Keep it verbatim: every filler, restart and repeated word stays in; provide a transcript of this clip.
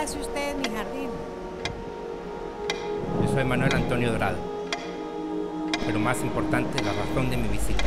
hace usted en mi jardín? Yo soy Manuel Antonio Dorado, pero más importante, la razón de mi visita.